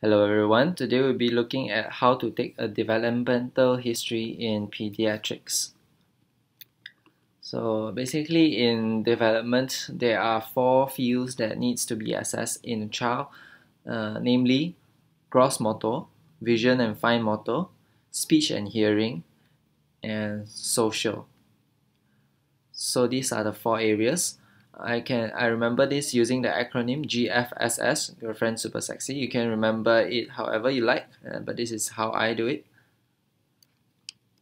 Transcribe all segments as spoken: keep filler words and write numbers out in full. Hello everyone, today we'll be looking at how to take a developmental history in pediatrics. So basically in development, there are four fields that needs to be assessed in a child, uh, namely gross motor, vision and fine motor, speech and hearing, and social. So these are the four areas. I can I remember this using the acronym G F S S, Your Friend Super Sexy. You can remember it however you like, but this is how I do it.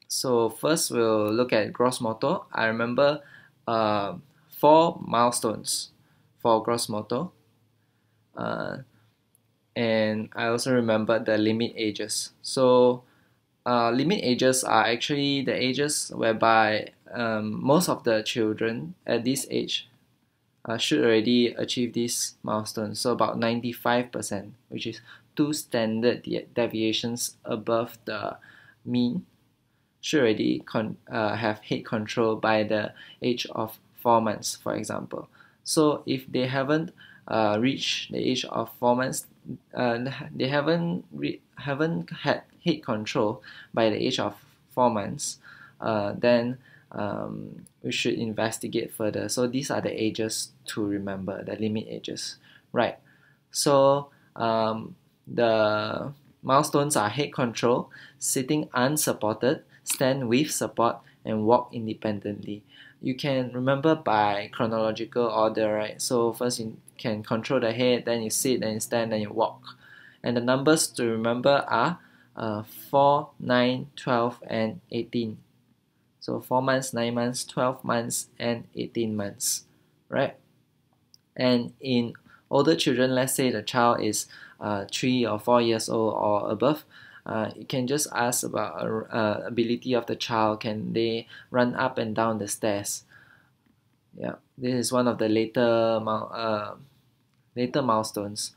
So first we'll look at gross motor. I remember uh, four milestones for gross motor, uh, and I also remember the limit ages. So uh, limit ages are actually the ages whereby um, most of the children at this age Uh, should already achieve this milestone, so about ninety-five percent, which is two standard de deviations above the mean, should already con uh, have head control by the age of four months, for example. So if they haven't uh, reached the age of four months, uh, they haven't, re haven't had head control by the age of four months, uh, then Um, we should investigate further. So these are the ages to remember, the limit ages, right? So um, the milestones are head control, sitting unsupported, stand with support, and walk independently. You can remember by chronological order, right? So first you can control the head, then you sit, then you stand, then you walk. And the numbers to remember are uh, four, nine, twelve, and eighteen. So four months, nine months, twelve months, and eighteen months, right? And in older children, let's say the child is uh, three or four years old or above, uh, you can just ask about uh, ability of the child. Can they run up and down the stairs? Yeah, this is one of the later, uh, later milestones,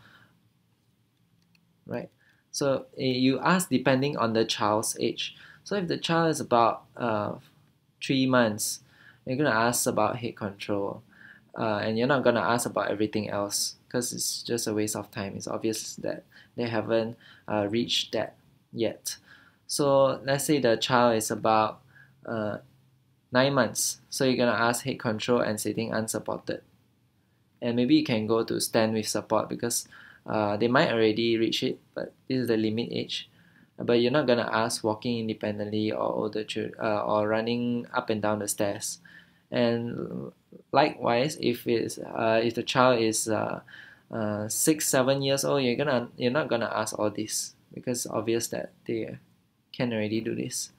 right? So you ask depending on the child's age. So if the child is about uh, three months, you're going to ask about head control, uh, and you're not going to ask about everything else because it's just a waste of time. It's obvious that they haven't uh, reached that yet. So let's say the child is about uh, nine months, so you're going to ask head control and sitting unsupported. And maybe you can go to stand with support because uh, they might already reach it, but this is the limit age. But you're not going to ask walking independently or older children, uh, or running up and down the stairs. And likewise, if it's uh, if the child is uh, uh, six, seven years old, you're gonna you're not gonna ask all this because it's obvious that they can already do this,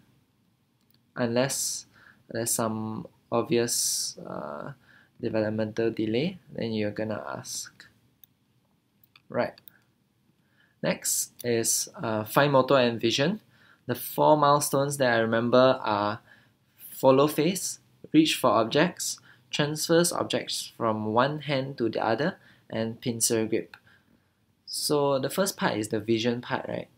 unless there's some obvious uh, developmental delay. Then you're gonna ask, right? Next is uh, fine motor and vision. The four milestones that I remember are follow face, reach for objects, transfers objects from one hand to the other, and pincer grip. So the first part is the vision part, right?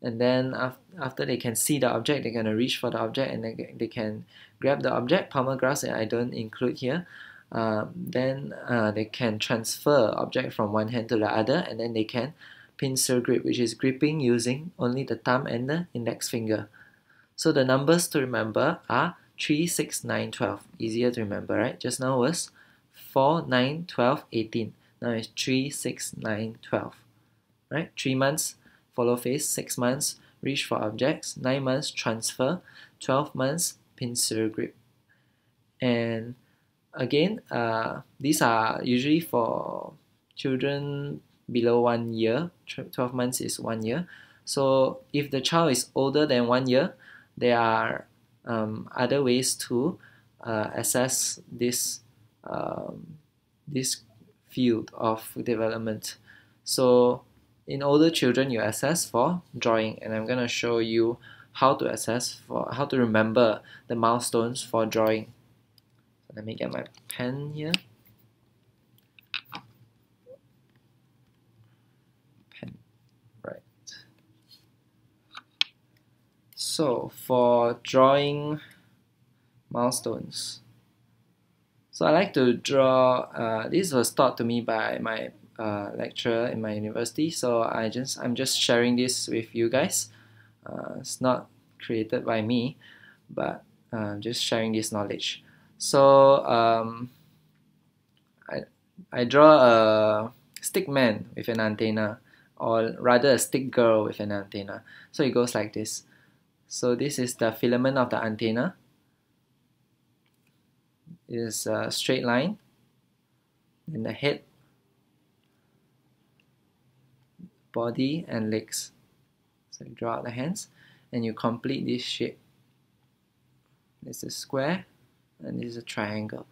And then af after they can see the object, they're going to reach for the object, and they, they can grab the object. Palmar grasp I don't include here. Uh, then uh, they can transfer object from one hand to the other, and then they can pincer grip, which is gripping using only the thumb and the index finger. So the numbers to remember are three, six, nine, twelve. Easier to remember, right? Just now was four, nine, twelve, eighteen. Now it's three, six, nine, twelve. Right? three months, follow face. six months, reach for objects. nine months, transfer. twelve months, pincer grip. And again, uh, these are usually for children below one year, twelve months is one year. So if the child is older than one year, there are um, other ways to uh, assess this, um, this field of development. So in older children, you assess for drawing, and I'm going to show you how to assess for, how to remember the milestones for drawing. So let me get my pen here. So for drawing milestones, so I like to draw, uh, this was taught to me by my uh, lecturer in my university, so I just I'm just sharing this with you guys. Uh, it's not created by me, but uh, just sharing this knowledge. So um, I I draw a stick man with an antenna, or rather a stick girl with an antenna. So it goes like this. So this is the filament of the antenna. It is a straight line, and the head, body and legs. So you draw out the hands and you complete this shape. This is a square and this is a triangle.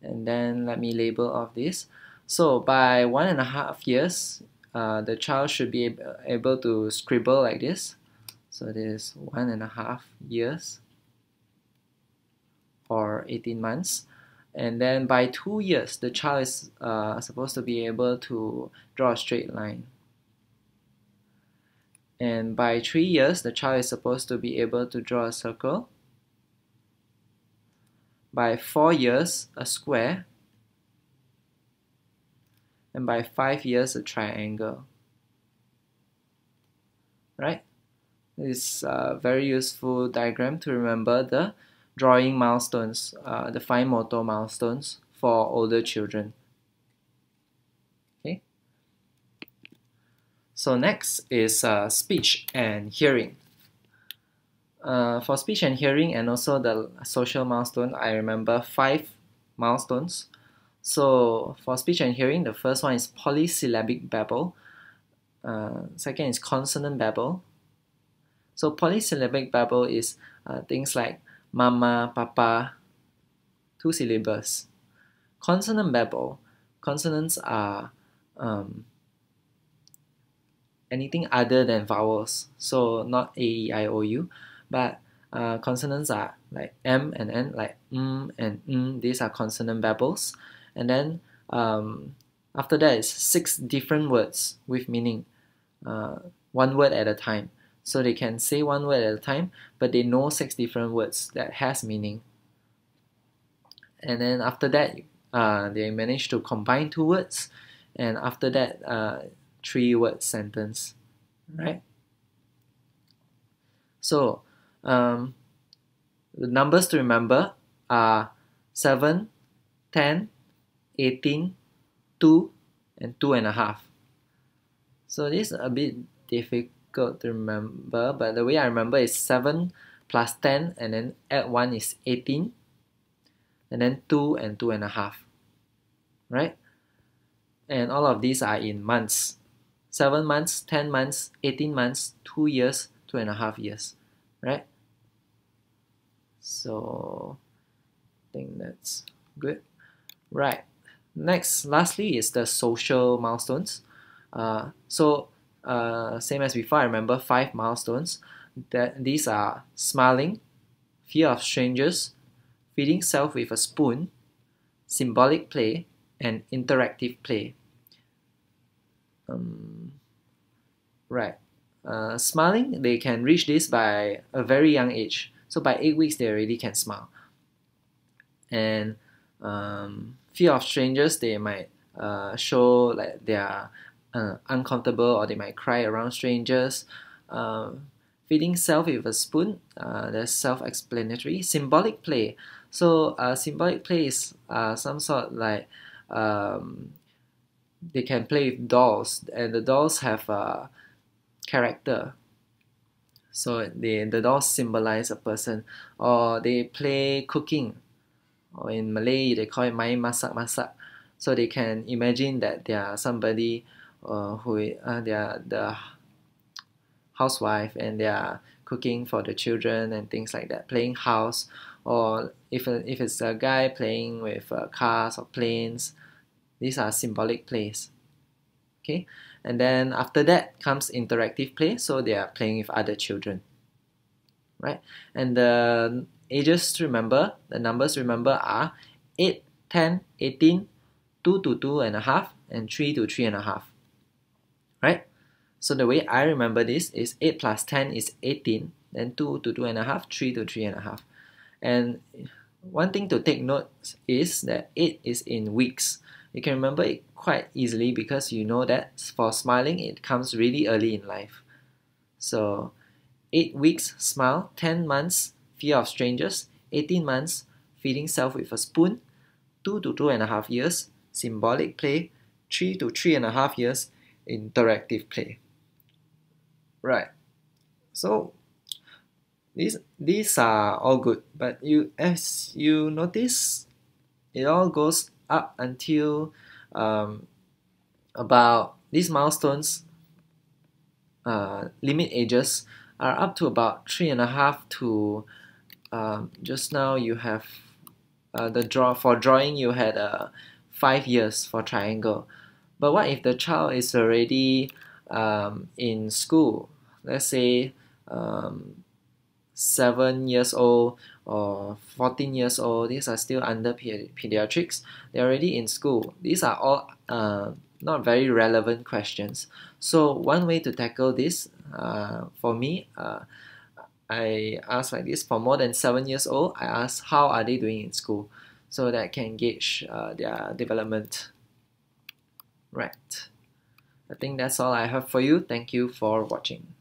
And then let me label off this. So by one and a half years, uh, the child should be ab- able to scribble like this. So this is one and a half years or eighteen months. And then by two years, the child is uh, supposed to be able to draw a straight line. And by three years, the child is supposed to be able to draw a circle. By four years, a square. And by five years, a triangle. Right? It's a very useful diagram to remember the drawing milestones, uh, the fine motor milestones for older children. Okay. So next is uh, speech and hearing. Uh, for speech and hearing and also the social milestone, I remember five milestones. So for speech and hearing, the first one is polysyllabic babble. Uh, second is consonant babble. So polysyllabic babble is uh, things like mama, papa, two syllables. Consonant babble, consonants are um, anything other than vowels, so not A, E, I, O, U, but uh, consonants are like M and N, like mm and mm, these are consonant babbles. And then um, after that is six different words with meaning, uh, one word at a time. So they can say one word at a time, but they know six different words that has meaning. And then after that, uh, they manage to combine two words, and after that, uh, three-word sentence, right? So, um, the numbers to remember are seven, ten, eighteen, two, and two and a half. So this is a bit difficult to remember, but the way I remember is seven plus ten, and then add one is eighteen, and then two and two and a half, right? And all of these are in months: seven months, ten months, eighteen months, two years, two and a half years, right? So I think that's good, right? Next, lastly is the social milestones. Uh, so Uh, same as before, I remember five milestones. That these are smiling, fear of strangers, feeding self with a spoon, symbolic play, and interactive play. Um, right. Uh, smiling, they can reach this by a very young age. So by eight weeks, they already can smile. And um, fear of strangers, they might uh, show like their Uh, uncomfortable, or they might cry around strangers. Uh, feeding self with a spoon, uh, that's self-explanatory. Symbolic play. So uh, symbolic play is uh, some sort like um, they can play with dolls, and the dolls have a character. So they, the dolls symbolize a person. Or they play cooking, or in Malay they call it main masak-masak. So they can imagine that they are somebody Uh, who uh, they are the housewife, and they are cooking for the children and things like that, playing house. Or if, uh, if it's a guy, playing with uh, cars or planes. These are symbolic plays. Okay, and then after that comes interactive play, so they are playing with other children, right? And the ages to remember, the numbers to remember are eight, ten, eighteen, two to two and a half, and three to three and a half. Right? So the way I remember this is eight plus ten is eighteen, then two to two and a half, three to three and a half. And one thing to take note is that eight is in weeks, You can remember it quite easily because you know that for smiling, it comes really early in life. So eight weeks, smile, ten months, fear of strangers, eighteen months, feeding self with a spoon, two to two and a half years, symbolic play, three to three and a half years, interactive play. Right, so these, these are all good, but you, as you notice, it all goes up until um, about these milestones, uh, limit ages are up to about three and a half to um, just now you have uh, the draw for drawing you had uh, five years for triangle. But what if the child is already um, in school? Let's say um, seven years old or fourteen years old. These are still under pediatrics. They're already in school. These are all uh, not very relevant questions. So one way to tackle this, uh, for me, uh, I ask like this: for more than seven years old, I ask how are they doing in school, so that I can gauge uh, their development. Right. I think that's all I have for you. Thank you for watching.